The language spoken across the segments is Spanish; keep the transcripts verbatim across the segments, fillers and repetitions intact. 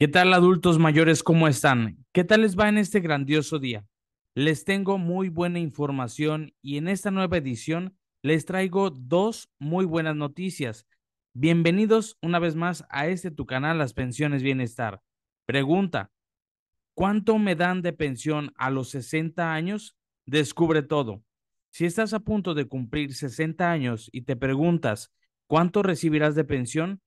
¿Qué tal, adultos mayores? ¿Cómo están? ¿Qué tal les va en este grandioso día? Les tengo muy buena información y en esta nueva edición les traigo dos muy buenas noticias. Bienvenidos una vez más a este tu canal, Las Pensiones Bienestar. Pregunta, ¿cuánto me dan de pensión a los sesenta años? Descubre todo. Si estás a punto de cumplir sesenta años y te preguntas, ¿cuánto recibirás de pensión?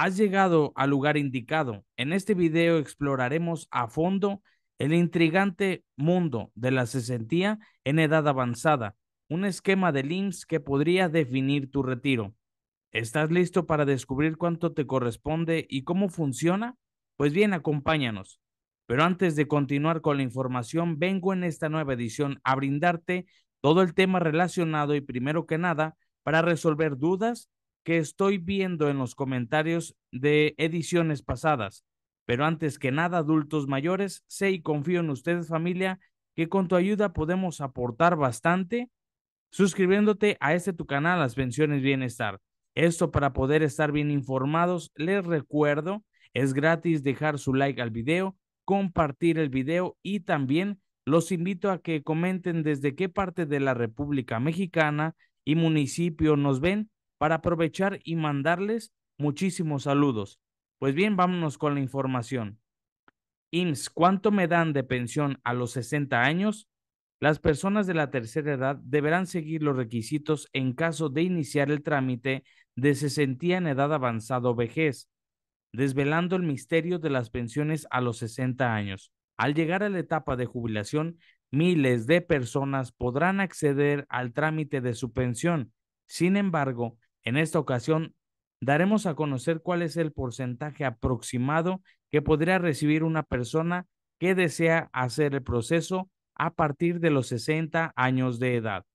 Has llegado al lugar indicado. En este video exploraremos a fondo el intrigante mundo de la cesantía en edad avanzada, un esquema del I M S S que podría definir tu retiro. ¿Estás listo para descubrir cuánto te corresponde y cómo funciona? Pues bien, acompáñanos. Pero antes de continuar con la información, vengo en esta nueva edición a brindarte todo el tema relacionado y primero que nada para resolver dudas que estoy viendo en los comentarios de ediciones pasadas. Pero antes que nada, adultos mayores, sé y confío en ustedes, familia, que con tu ayuda podemos aportar bastante suscribiéndote a este tu canal, Las Pensiones Bienestar. Esto para poder estar bien informados. Les recuerdo, es gratis dejar su like al video, compartir el video y también los invito a que comenten desde qué parte de la República Mexicana y municipio nos ven, para aprovechar y mandarles muchísimos saludos. Pues bien, vámonos con la información. I M S S, ¿cuánto me dan de pensión a los sesenta años? Las personas de la tercera edad deberán seguir los requisitos en caso de iniciar el trámite de cesantía en edad avanzada o vejez, desvelando el misterio de las pensiones a los sesenta años. Al llegar a la etapa de jubilación, miles de personas podrán acceder al trámite de su pensión. Sin embargo, en esta ocasión daremos a conocer cuál es el porcentaje aproximado que podría recibir una persona que desea hacer el proceso a partir de los sesenta años de edad.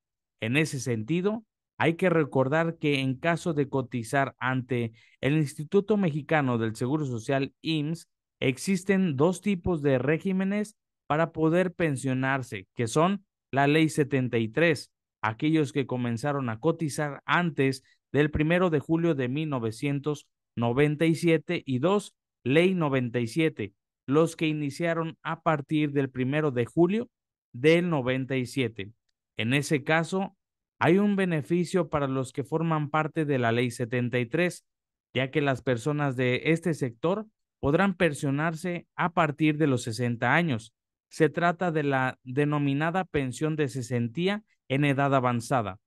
En ese sentido, hay que recordar que en caso de cotizar ante el Instituto Mexicano del Seguro Social I M S S, existen dos tipos de regímenes para poder pensionarse, que son la Ley setenta y tres, aquellos que comenzaron a cotizar antes del primero de julio de mil novecientos noventa y siete y dos, Ley noventa y siete, los que iniciaron a partir del primero de julio del noventa y siete. En ese caso, hay un beneficio para los que forman parte de la Ley setenta y tres, ya que las personas de este sector podrán pensionarse a partir de los sesenta años. Se trata de la denominada pensión de cesantía en edad avanzada.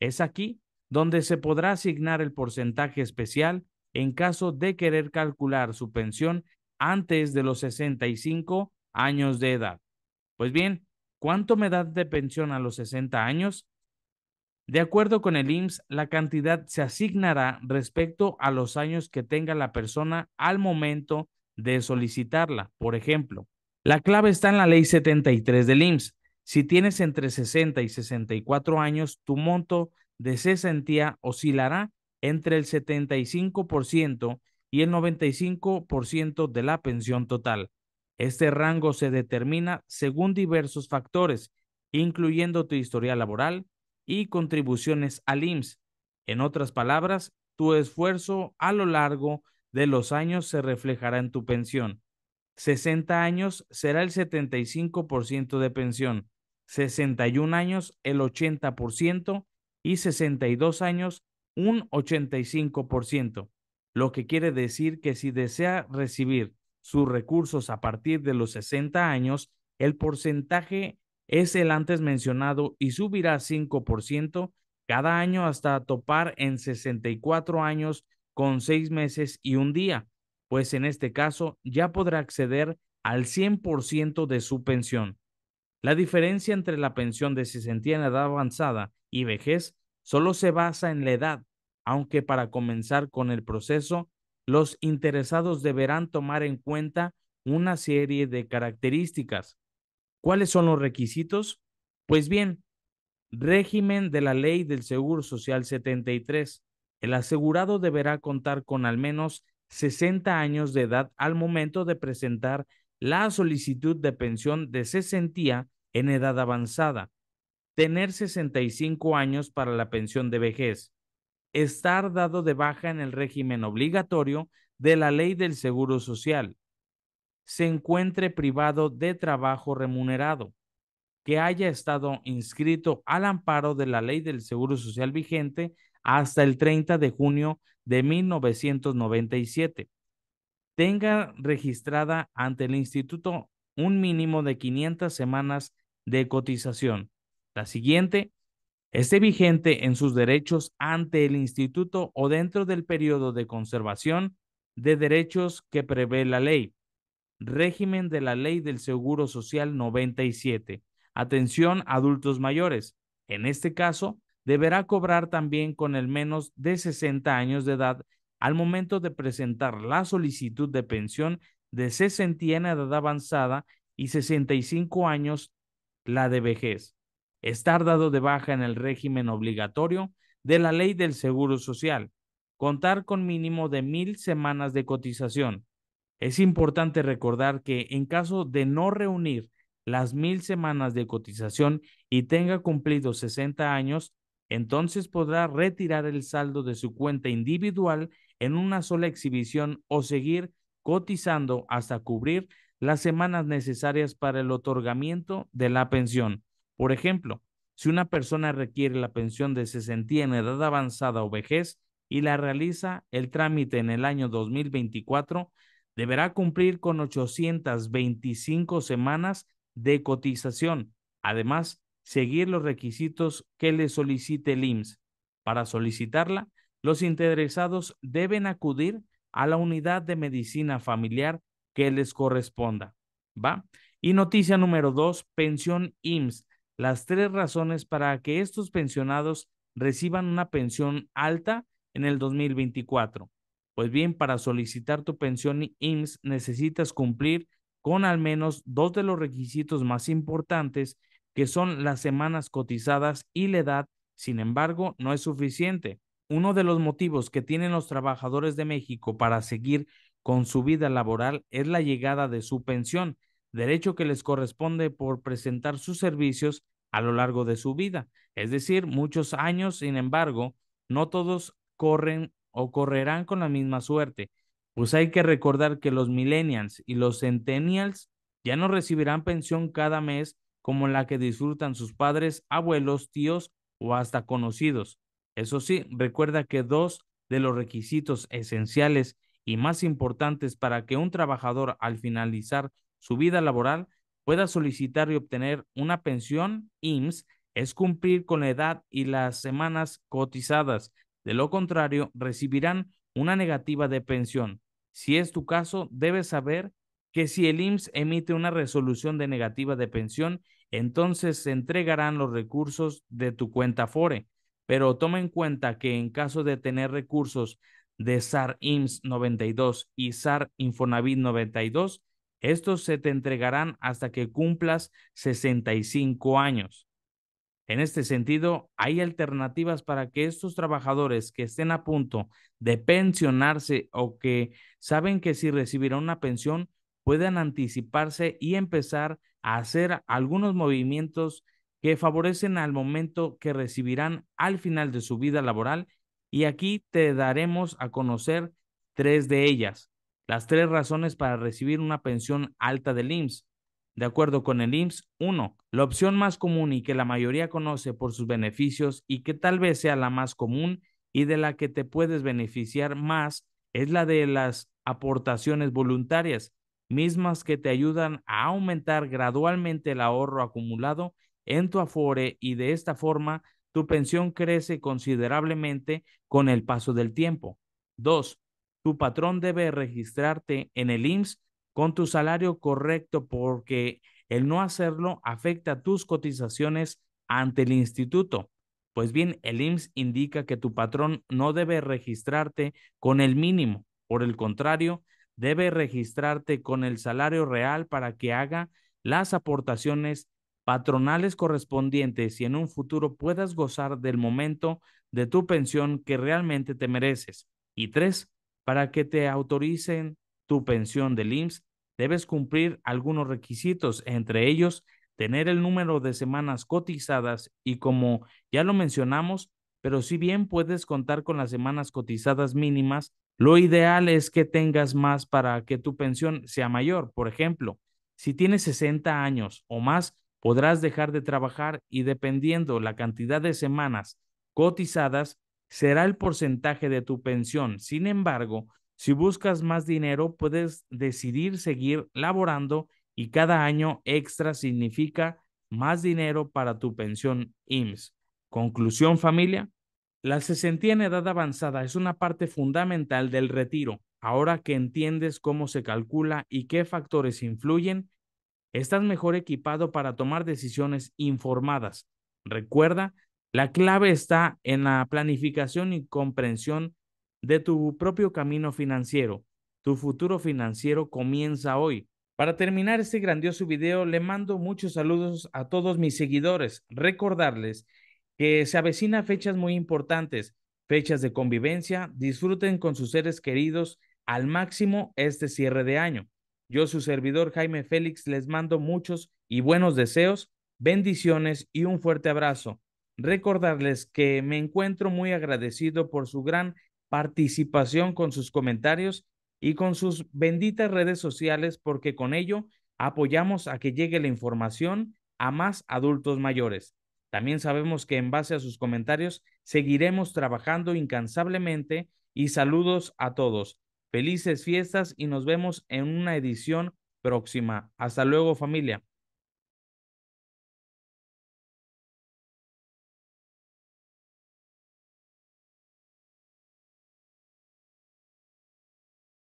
Es aquí donde se podrá asignar el porcentaje especial en caso de querer calcular su pensión antes de los sesenta y cinco años de edad. Pues bien, ¿cuánto me da de pensión a los sesenta años? De acuerdo con el I M S S, la cantidad se asignará respecto a los años que tenga la persona al momento de solicitarla. Por ejemplo, la clave está en la Ley setenta y tres del I M S S. Si tienes entre sesenta y sesenta y cuatro años, tu monto de cesantía oscilará entre el setenta y cinco por ciento y el noventa y cinco por ciento de la pensión total. Este rango se determina según diversos factores, incluyendo tu historial laboral y contribuciones al I M S S. En otras palabras, tu esfuerzo a lo largo de los años se reflejará en tu pensión. sesenta años será el setenta y cinco por ciento de pensión, sesenta y uno años el ochenta por ciento y sesenta y dos años un ochenta y cinco por ciento, lo que quiere decir que si desea recibir sus recursos a partir de los sesenta años, el porcentaje es el antes mencionado y subirá cinco por ciento cada año hasta topar en sesenta y cuatro años con seis meses y un día, pues en este caso ya podrá acceder al cien por ciento de su pensión. La diferencia entre la pensión de cesantía en edad avanzada y vejez solo se basa en la edad, aunque para comenzar con el proceso, los interesados deberán tomar en cuenta una serie de características. ¿Cuáles son los requisitos? Pues bien, régimen de la Ley del Seguro Social setenta y tres. El asegurado deberá contar con al menos sesenta años de edad al momento de presentar la solicitud de pensión de cesantía en edad avanzada, tener sesenta y cinco años para la pensión de vejez, estar dado de baja en el régimen obligatorio de la Ley del Seguro Social, se encuentre privado de trabajo remunerado, que haya estado inscrito al amparo de la Ley del Seguro Social vigente hasta el treinta de junio de mil novecientos noventa y siete. Tenga registrada ante el instituto un mínimo de quinientas semanas de cotización. La siguiente, esté vigente en sus derechos ante el instituto o dentro del periodo de conservación de derechos que prevé la ley. Régimen de la Ley del Seguro Social noventa y siete. Atención, adultos mayores. En este caso, deberá cobrar también con el menos de sesenta años de edad al momento de presentar la solicitud de pensión de sesenta en edad avanzada y sesenta y cinco años la de vejez. Estar dado de baja en el régimen obligatorio de la Ley del Seguro Social. Contar con mínimo de mil semanas de cotización. Es importante recordar que en caso de no reunir las mil semanas de cotización y tenga cumplidos sesenta años, entonces podrá retirar el saldo de su cuenta individual en una sola exhibición o seguir cotizando hasta cubrir las semanas necesarias para el otorgamiento de la pensión. Por ejemplo, si una persona requiere la pensión de sesenta en edad avanzada o vejez y la realiza el trámite en el año dos mil veinticuatro, deberá cumplir con ochocientas veinticinco semanas de cotización. Además, seguir los requisitos que le solicite el I M S S. Para solicitarla, los interesados deben acudir a la unidad de medicina familiar que les corresponda. ¿Va? Y noticia número dos, pensión I M S S. Las tres razones para que estos pensionados reciban una pensión alta en el dos mil veinticuatro. Pues bien, para solicitar tu pensión I M S S necesitas cumplir con al menos dos de los requisitos más importantes, que son las semanas cotizadas y la edad. Sin embargo, no es suficiente. Uno de los motivos que tienen los trabajadores de México para seguir con su vida laboral es la llegada de su pensión, derecho que les corresponde por presentar sus servicios a lo largo de su vida, es decir, muchos años. Sin embargo, no todos corren o correrán con la misma suerte, pues hay que recordar que los millennials y los centennials ya no recibirán pensión cada mes como la que disfrutan sus padres, abuelos, tíos o hasta conocidos. Eso sí, recuerda que dos de los requisitos esenciales y más importantes para que un trabajador al finalizar su vida laboral pueda solicitar y obtener una pensión I M S S es cumplir con la edad y las semanas cotizadas. De lo contrario, recibirán una negativa de pensión. Si es tu caso, debes saber que si el I M S S emite una resolución de negativa de pensión, entonces se entregarán los recursos de tu cuenta AFORE. Pero toma en cuenta que en caso de tener recursos de SAR I M S S noventa y dos y SAR Infonavit noventa y dos, estos se te entregarán hasta que cumplas sesenta y cinco años. En este sentido, hay alternativas para que estos trabajadores que estén a punto de pensionarse o que saben que si recibirán una pensión puedan anticiparse y empezar a hacer algunos movimientos que favorecen al momento que recibirán al final de su vida laboral, y aquí te daremos a conocer tres de ellas. Las tres razones para recibir una pensión alta del I M S S. De acuerdo con el I M S S, uno. La opción más común y que la mayoría conoce por sus beneficios y que tal vez sea la más común y de la que te puedes beneficiar más es la de las aportaciones voluntarias, mismas que te ayudan a aumentar gradualmente el ahorro acumulado en tu AFORE, y de esta forma tu pensión crece considerablemente con el paso del tiempo. dos. Tu patrón debe registrarte en el I M S S con tu salario correcto, porque el no hacerlo afecta tus cotizaciones ante el instituto. Pues bien, el I M S S indica que tu patrón no debe registrarte con el mínimo. Por el contrario, debe registrarte con el salario real para que haga las aportaciones patronales correspondientes y en un futuro puedas gozar del momento de tu pensión que realmente te mereces. Y tres, para que te autoricen tu pensión del I M S S, debes cumplir algunos requisitos, entre ellos tener el número de semanas cotizadas y, como ya lo mencionamos, pero si bien puedes contar con las semanas cotizadas mínimas Lo ideal es que tengas más para que tu pensión sea mayor. Por ejemplo, si tienes sesenta años o más, podrás dejar de trabajar y dependiendo la cantidad de semanas cotizadas, será el porcentaje de tu pensión. Sin embargo, si buscas más dinero, puedes decidir seguir laborando y cada año extra significa más dinero para tu pensión I M S S. Conclusión, familia. La cesantía en edad avanzada es una parte fundamental del retiro. Ahora que entiendes cómo se calcula y qué factores influyen, estás mejor equipado para tomar decisiones informadas. Recuerda, la clave está en la planificación y comprensión de tu propio camino financiero. Tu futuro financiero comienza hoy. Para terminar este grandioso video, le mando muchos saludos a todos mis seguidores. Recordarles que se avecinan fechas muy importantes, fechas de convivencia. Disfruten con sus seres queridos al máximo este cierre de año. Yo, su servidor Jaime Félix, les mando muchos y buenos deseos, bendiciones y un fuerte abrazo. Recordarles que me encuentro muy agradecido por su gran participación con sus comentarios y con sus benditas redes sociales, porque con ello apoyamos a que llegue la información a más adultos mayores. También sabemos que en base a sus comentarios seguiremos trabajando incansablemente y saludos a todos. Felices fiestas y nos vemos en una edición próxima. Hasta luego, familia.